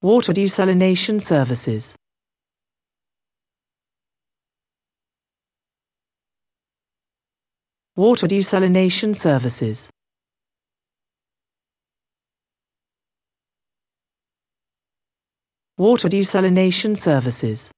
Water desalination services. Water desalination services. Water desalination services.